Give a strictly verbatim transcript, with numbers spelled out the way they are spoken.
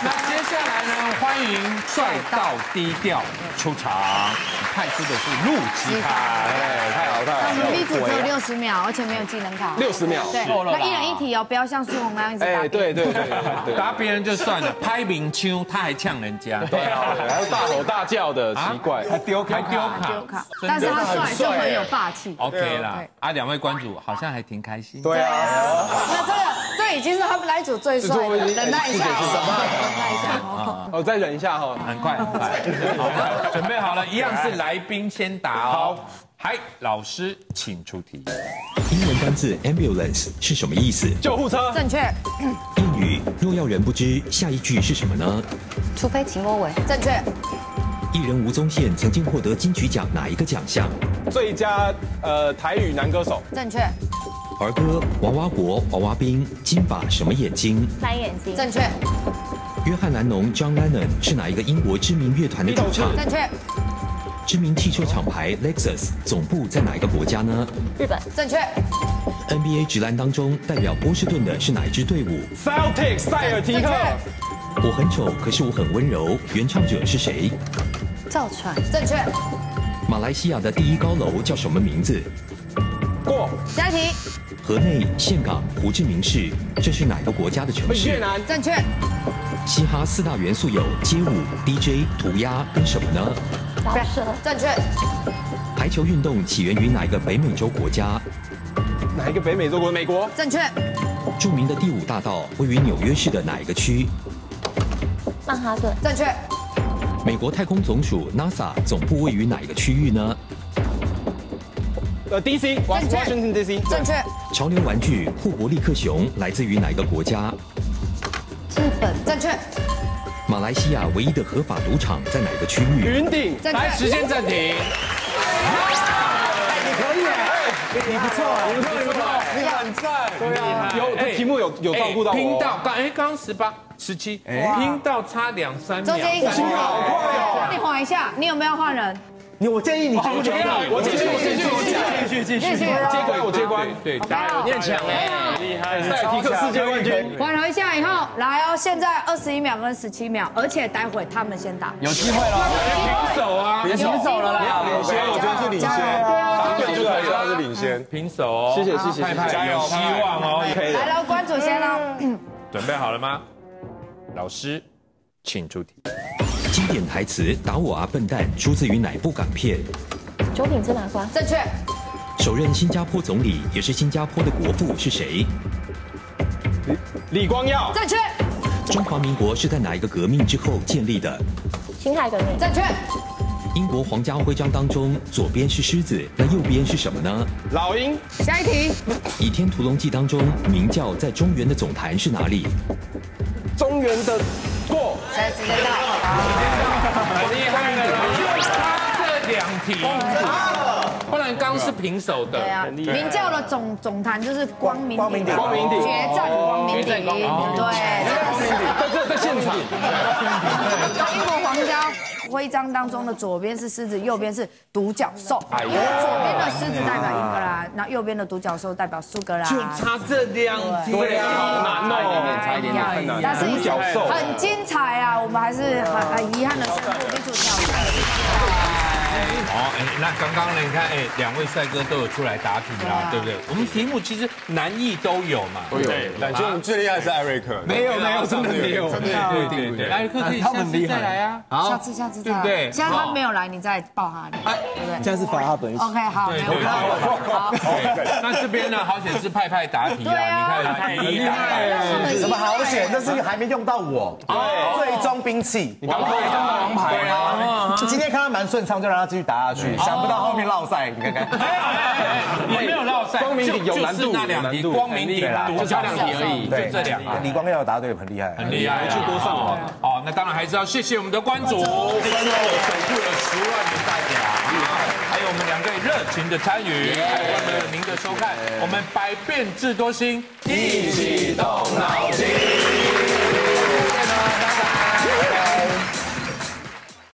那接下来呢？欢迎帅到低调出场，派出的是陆奇凯，哎，太好太好。那我们每组只有六十秒，而且没有技能卡。六十秒，对。那一人一题哦，不要像孙红那样一直打。哎，对对对，打别人就算了，拍明枪他还呛人家，对啊，还大吼大叫的，奇怪，还丢卡丢卡，但是他帅就很有霸气。OK 啦，啊，两位关主好像还挺开心。对啊，那这个。 这已经是他们来组最帅的，忍耐一下，忍耐一下，哦，再忍一下哈，很快很快，好，准备好了，一样是来宾先打哦。嗨，老师，请出题。英文单字 ambulance 是什么意思？救护车。正确。英语若要人不知，下一句是什么呢？除非请我吻。正确。艺人吴宗宪曾经获得金曲奖哪一个奖项？最佳呃台语男歌手。正确。 儿歌娃娃国娃娃兵金发什么眼睛？蓝眼睛。正确。约翰·兰农 John Lennon 是哪一个英国知名乐团的主唱？正确。知名汽车厂牌 Lexus 总部在哪一个国家呢？日本。正确。N B A 职篮当中代表波士顿的是哪一支队伍 ？Celtics 塞尔提克。我很丑，可是我很温柔。原唱者是谁？赵传。正确。马来西亚的第一高楼叫什么名字？ 过，下一题。河内、岘港、胡志明市，这是哪个国家的城市？越南。正确。嘻哈四大元素有街舞、D J、涂鸦跟什么呢？饶舌。正确。排球运动起源于哪一个北美洲国家？哪一个北美洲国？美国。正确。著名的第五大道位于纽约市的哪一个区？曼哈顿。正确。美国太空总署 NASA 总部位于哪一个区域呢？ 呃 ，D C， Washington D C， 正确。潮流玩具库伯利克熊来自于哪个国家？日本，正确。马来西亚唯一的合法赌场在哪个区域？云顶，正确。来，时间暂停。你可以哎，你不错，你不错，你不错，你很赞，对啊，有这题目有有照顾到我。拼到刚哎，刚刚十八、十七，拼到差两三秒。中间一个，心跳好快哦。你缓一下，你有没有换人？ 你我建议你继续，我继续，我继续，我继续，继续，继续，接关我接关，对，加油，你很强哎，厉害，塞尔提克世界冠军。缓和一下以后，来哦，现在二十一秒跟十七秒，而且待会他们先打，有机会了，平手啊，别手了啦，领先，我觉得是领先，他是领先，他是领先，平手哦，谢谢谢谢，加油，希望哦，可以的。来了，关主先喽，准备好了吗？老师，请出题。 经典台词“打我啊，笨蛋”出自于哪部港片？九品芝麻官，正确。首任新加坡总理也是新加坡的国父是谁？李光耀，正确。中华民国是在哪一个革命之后建立的？辛亥革命，正确。英国皇家徽章当中，左边是狮子，那右边是什么呢？老鹰。下一题。《倚天屠龙记》当中，明教在中原的总坛是哪里？中原的。 过，才时间到，好厉害了！他这两题，不然刚是平手的，对啊，明教的总总坛就是光明顶，光明顶，决战光明顶，对，这是在现场。英国皇家徽章当中的左边是狮子，右边是独角兽，因为左边的狮子代表英格兰，那右边的独角兽代表苏格兰，就差这两题，对啊，好难哦，差一点点，但是独角兽很精。 精彩啊！我们还是很很遗憾的宣布，民主跳舞。好，哎，那刚刚呢？你看，哎，两位帅哥都有出来答题啦，对不对？我们题目其实难易都有嘛，都有。感觉我们最厉害是艾瑞克，没有没有，真的没有，真的对对对，艾瑞克可以下次再来啊，下次下次对不对？现在他没有来，你再抱他，对不对？现在是罚他本。OK， 好，对对对。那这边呢？好险是派派答题啊！你看，厉害，什么好险？但是还没用到我。 最终兵器，你刚刚最终的王牌啊！今天看他蛮顺畅，就让他继续打下去。想不到后面落赛，你看看，也没有落赛，光明顶有难度，难度，光明顶啦，就差两题而已，就这两个。李光耀答对，很厉害，很厉害，回去多上网。好，那当然还是要谢谢我们的关主，关主守护了十万元大奖，还有我们两位热情的参与，还有您的收看，我们百变智多星一起动脑筋。